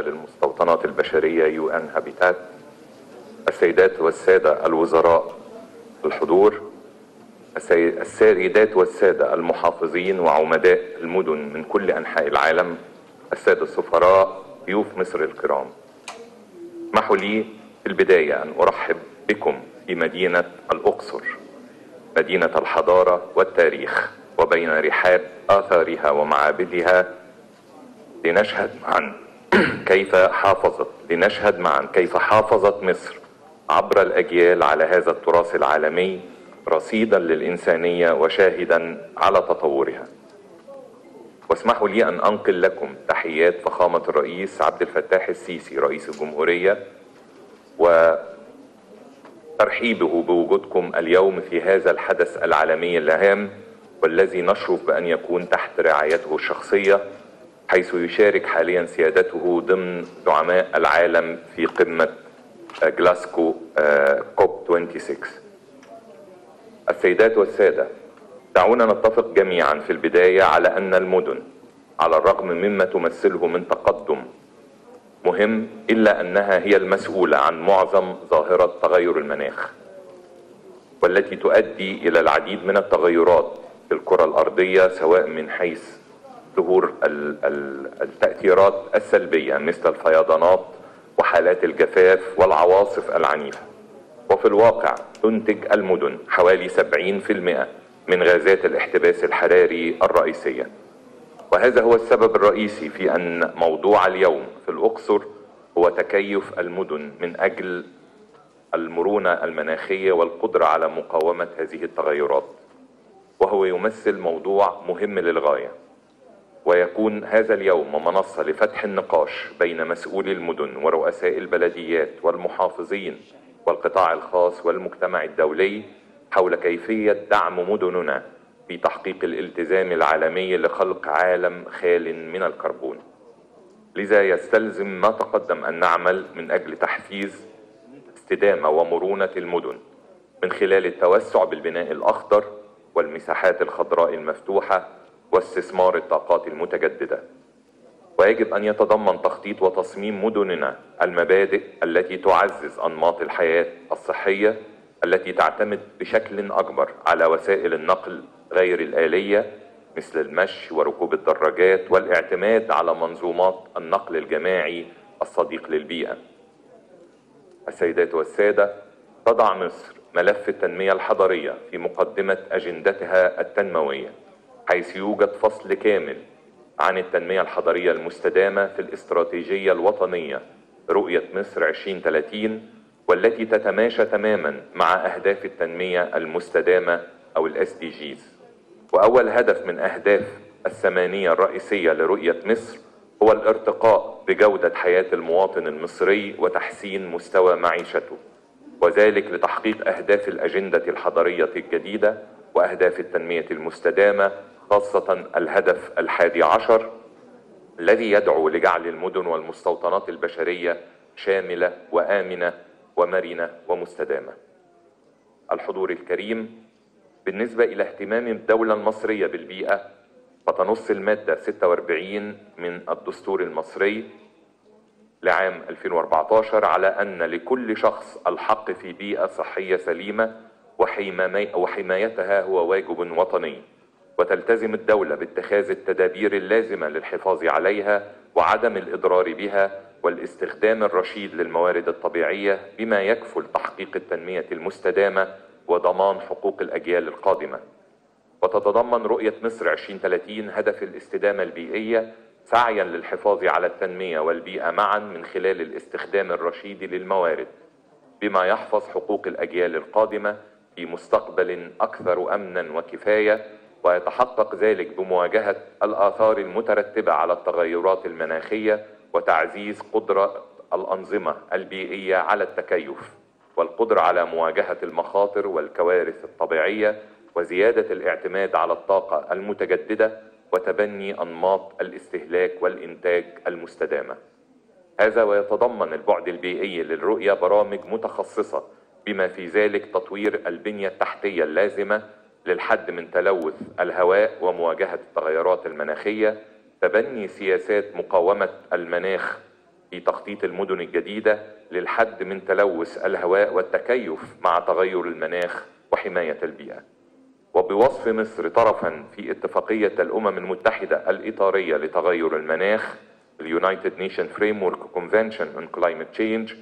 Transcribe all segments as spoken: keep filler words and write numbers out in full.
للمستوطنات البشرية يو إن هابيتات، السيدات والسادة الوزراء الحضور، السيدات والسادة المحافظين وعمداء المدن من كل أنحاء العالم، السادة السفراء، ضيوف مصر الكرام. اسمحوا لي في البداية أن أرحب بكم في مدينة الأقصر، مدينة الحضارة والتاريخ، وبين رحاب آثارها ومعابدها لنشهد معا كيف حافظت لنشهد معا كيف حافظت مصر عبر الأجيال على هذا التراث العالمي، رصيدا للإنسانية وشاهدا على تطورها. واسمحوا لي أن أنقل لكم تحيات فخامة الرئيس عبد الفتاح السيسي رئيس الجمهورية وترحيبه بوجودكم اليوم في هذا الحدث العالمي الهام، والذي نشرف بأن يكون تحت رعايته الشخصية، حيث يشارك حاليا سيادته ضمن زعماء العالم في قمة جلاسكو كوب ستة وعشرين. السيدات والسادة، دعونا نتفق جميعا في البداية على أن المدن على الرغم مما تمثله من تقدم مهم، إلا أنها هي المسؤولة عن معظم ظاهرة تغير المناخ، والتي تؤدي إلى العديد من التغيرات في الكرة الأرضية، سواء من حيث ظهور التأثيرات السلبية مثل الفيضانات وحالات الجفاف والعواصف العنيفة. وفي الواقع تنتج المدن حوالي سبعين بالمئة من غازات الاحتباس الحراري الرئيسية، وهذا هو السبب الرئيسي في أن موضوع اليوم في الأقصر هو تكيف المدن من أجل المرونة المناخية والقدرة على مقاومة هذه التغيرات، وهو يمثل موضوع مهم للغاية، ويكون هذا اليوم منصة لفتح النقاش بين مسؤولي المدن ورؤساء البلديات والمحافظين والقطاع الخاص والمجتمع الدولي حول كيفية دعم مدننا في تحقيق الالتزام العالمي لخلق عالم خال من الكربون. لذا يستلزم ما تقدم أن نعمل من أجل تحفيز استدامة ومرونة المدن من خلال التوسع بالبناء الأخضر والمساحات الخضراء المفتوحة واستثمار الطاقات المتجددة. ويجب أن يتضمن تخطيط وتصميم مدننا المبادئ التي تعزز أنماط الحياة الصحية التي تعتمد بشكل أكبر على وسائل النقل غير الآلية مثل المشي وركوب الدراجات، والاعتماد على منظومات النقل الجماعي الصديق للبيئة. السيدات والسادة، تضع مصر ملف التنمية الحضرية في مقدمة أجندتها التنموية، حيث يوجد فصل كامل عن التنمية الحضرية المستدامة في الاستراتيجية الوطنية رؤية مصر ألفين وثلاثين، والتي تتماشى تماما مع أهداف التنمية المستدامة أو الإس دي جيز. وأول هدف من أهداف الثمانية الرئيسية لرؤية مصر هو الارتقاء بجودة حياة المواطن المصري وتحسين مستوى معيشته، وذلك لتحقيق أهداف الأجندة الحضرية الجديدة وأهداف التنمية المستدامة، خاصة الهدف الحادي عشر الذي يدعو لجعل المدن والمستوطنات البشرية شاملة وآمنة ومرنة ومستدامة. الحضور الكريم، بالنسبة إلى اهتمام الدولة المصرية بالبيئة، فتنص المادة ستة وأربعين من الدستور المصري لعام ألفين وأربعة عشر على أن لكل شخص الحق في بيئة صحية سليمة وحمايتها هو واجب وطني، وتلتزم الدولة باتخاذ التدابير اللازمة للحفاظ عليها وعدم الإضرار بها والاستخدام الرشيد للموارد الطبيعية، بما يكفل تحقيق التنمية المستدامة وضمان حقوق الأجيال القادمة. وتتضمن رؤية مصر ألفين وثلاثين هدف الاستدامة البيئية، سعيا للحفاظ على التنمية والبيئة معا من خلال الاستخدام الرشيد للموارد، بما يحفظ حقوق الأجيال القادمة في مستقبل أكثر أمنا وكفاية، ويتحقق ذلك بمواجهة الآثار المترتبة على التغيرات المناخية وتعزيز قدرة الأنظمة البيئية على التكيف والقدرة على مواجهة المخاطر والكوارث الطبيعية، وزيادة الاعتماد على الطاقة المتجددة وتبني أنماط الاستهلاك والإنتاج المستدامة. هذا ويتضمن البعد البيئي للرؤية برامج متخصصة، بما في ذلك تطوير البنية التحتية اللازمة للحد من تلوث الهواء ومواجهة التغيرات المناخية، تبني سياسات مقاومة المناخ في تخطيط المدن الجديدة للحد من تلوث الهواء والتكيف مع تغير المناخ وحماية البيئة. وبوصف مصر طرفا في اتفاقية الأمم المتحدة الإطارية لتغير المناخ United Nations Framework Convention on Climate Change،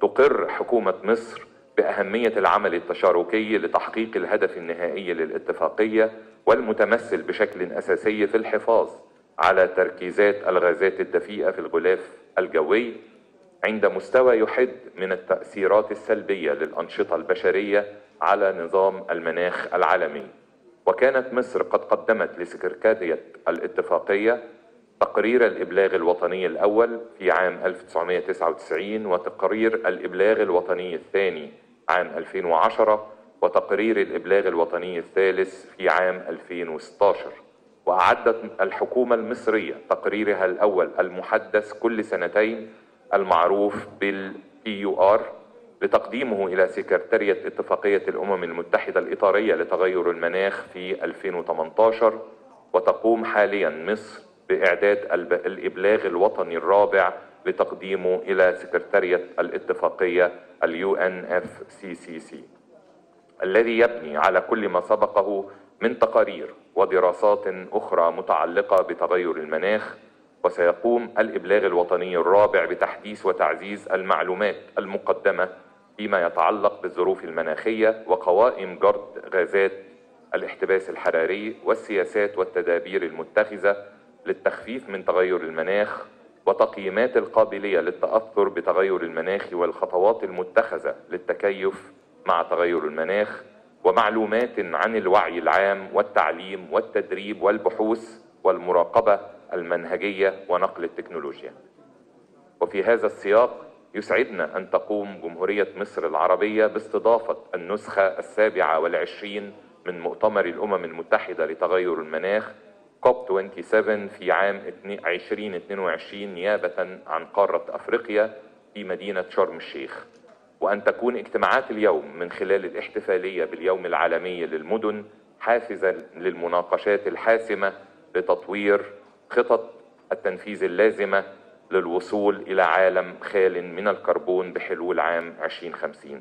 تقر حكومة مصر بأهمية العمل التشاركي لتحقيق الهدف النهائي للاتفاقية، والمتمثل بشكل أساسي في الحفاظ على تركيزات الغازات الدفيئة في الغلاف الجوي عند مستوى يحد من التأثيرات السلبية للأنشطة البشرية على نظام المناخ العالمي. وكانت مصر قد قدمت لسكرتارية الاتفاقية تقرير الإبلاغ الوطني الأول في عام ألف وتسعمائة وتسعة وتسعين، وتقرير الإبلاغ الوطني الثاني عام ألفين وعشرة، وتقرير الإبلاغ الوطني الثالث في عام ألفين وستة عشر. وأعدت الحكومة المصرية تقريرها الأول المحدث كل سنتين المعروف بالPUR لتقديمه إلى سكرتارية اتفاقية الأمم المتحدة الإطارية لتغير المناخ في ألفين وثمانية عشر. وتقوم حاليا مصر بإعداد الإبلاغ الوطني الرابع لتقديمه إلى سكرتارية الاتفاقية اليو إن إف سي سي سي الذي يبني على كل ما سبقه من تقارير ودراسات أخرى متعلقة بتغير المناخ. وسيقوم الإبلاغ الوطني الرابع بتحديث وتعزيز المعلومات المقدمة فيما يتعلق بالظروف المناخية وقوائم جرد غازات الاحتباس الحراري والسياسات والتدابير المتخذة للتخفيف من تغير المناخ، وتقييمات القابلية للتأثر بتغير المناخ والخطوات المتخذة للتكيف مع تغير المناخ، ومعلومات عن الوعي العام والتعليم والتدريب والبحوث والمراقبة المنهجية ونقل التكنولوجيا. وفي هذا السياق يسعدنا أن تقوم جمهورية مصر العربية باستضافة النسخة السابعة والعشرين من مؤتمر الأمم المتحدة لتغير المناخ كوب سبعة وعشرين في عام ألفين واثنين وعشرين نيابة عن قارة أفريقيا في مدينة شرم الشيخ، وأن تكون اجتماعات اليوم من خلال الاحتفالية باليوم العالمي للمدن حافزا للمناقشات الحاسمة لتطوير خطط التنفيذ اللازمة للوصول إلى عالم خال من الكربون بحلول عام ألفين وخمسين.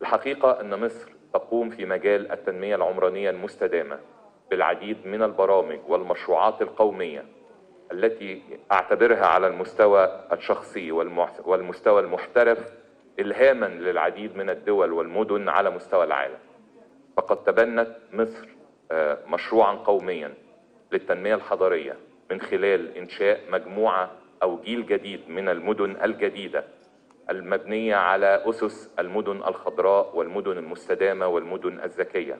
الحقيقة أن مصر تقوم في مجال التنمية العمرانية المستدامة بالعديد من البرامج والمشروعات القومية التي أعتبرها على المستوى الشخصي والمستوى المحترف إلهاما للعديد من الدول والمدن على مستوى العالم. فقد تبنت مصر مشروعا قوميا للتنمية الحضرية من خلال إنشاء مجموعة أو جيل جديد من المدن الجديدة المبنية على أسس المدن الخضراء والمدن المستدامة والمدن الذكية،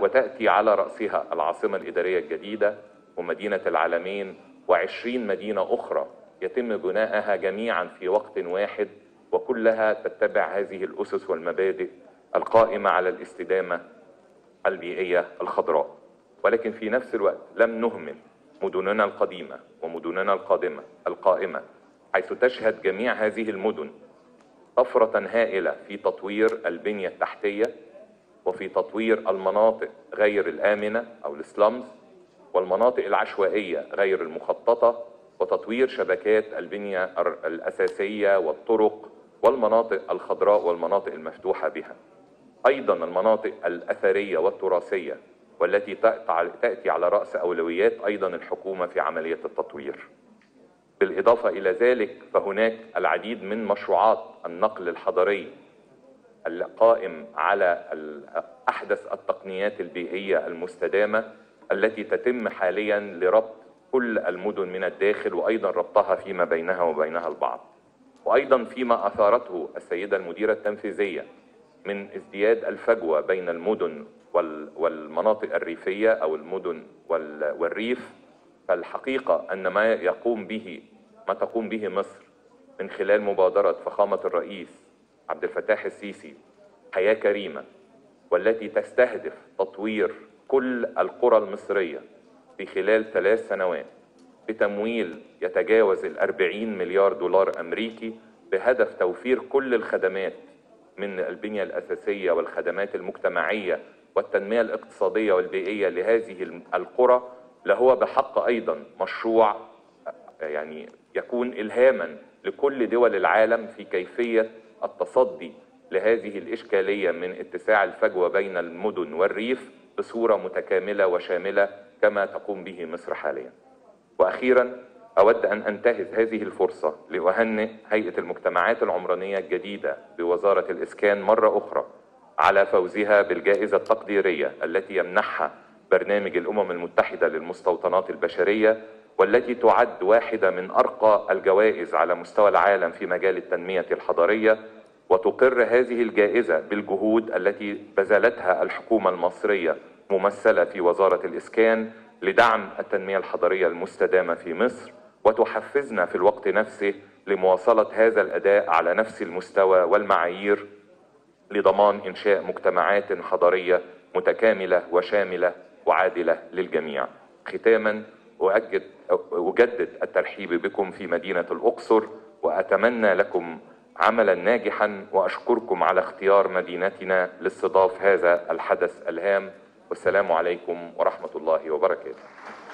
وتأتي على رأسها العاصمة الإدارية الجديدة ومدينة العالمين وعشرين مدينة أخرى يتم بناءها جميعا في وقت واحد، وكلها تتبع هذه الأسس والمبادئ القائمة على الاستدامة البيئية الخضراء. ولكن في نفس الوقت لم نهمل مدننا القديمة ومدننا القادمة القائمة، حيث تشهد جميع هذه المدن طفرة هائلة في تطوير البنية التحتية وفي تطوير المناطق غير الآمنة أو السلمز والمناطق العشوائية غير المخططة، وتطوير شبكات البنية الأساسية والطرق والمناطق الخضراء والمناطق المفتوحة بها. أيضا المناطق الأثرية والتراثية والتي تأتي على رأس أولويات أيضا الحكومة في عملية التطوير. بالإضافة إلى ذلك فهناك العديد من مشروعات النقل الحضري القائم على أحدث التقنيات البيئية المستدامة التي تتم حاليا لربط كل المدن من الداخل وأيضا ربطها فيما بينها وبينها البعض. وأيضا فيما أثارته السيدة المديرة التنفيذية من ازدياد الفجوة بين المدن والمناطق الريفية أو المدن والريف، فالحقيقة أن ما يقوم به ما تقوم به مصر من خلال مبادرة فخامة الرئيس عبد الفتاح السيسي حياة كريمة، والتي تستهدف تطوير كل القرى المصرية في خلال ثلاث سنوات بتمويل يتجاوز الأربعين مليار دولار أمريكي، بهدف توفير كل الخدمات من البنية الأساسية والخدمات المجتمعية والتنمية الاقتصادية والبيئية لهذه القرى، لهو بحق أيضا مشروع يعني يكون إلهاما لكل دول العالم في كيفية التصدي لهذه الإشكالية من اتساع الفجوة بين المدن والريف بصورة متكاملة وشاملة كما تقوم به مصر حاليا. وأخيرا أود أن أنتهز هذه الفرصة لأهنئ هيئة المجتمعات العمرانية الجديدة بوزارة الإسكان مرة أخرى على فوزها بالجائزة التقديرية التي يمنحها برنامج الأمم المتحدة للمستوطنات البشرية، والتي تعد واحدة من أرقى الجوائز على مستوى العالم في مجال التنمية الحضرية. وتقر هذه الجائزة بالجهود التي بذلتها الحكومة المصرية ممثلة في وزارة الإسكان لدعم التنمية الحضرية المستدامة في مصر، وتحفزنا في الوقت نفسه لمواصلة هذا الأداء على نفس المستوى والمعايير لضمان إنشاء مجتمعات حضرية متكاملة وشاملة وعادلة للجميع. ختاماً أجدد الترحيب بكم في مدينة الأقصر، وأتمنى لكم عملاً ناجحاً، وأشكركم على اختيار مدينتنا لاستضافة هذا الحدث الهام، والسلام عليكم ورحمة الله وبركاته.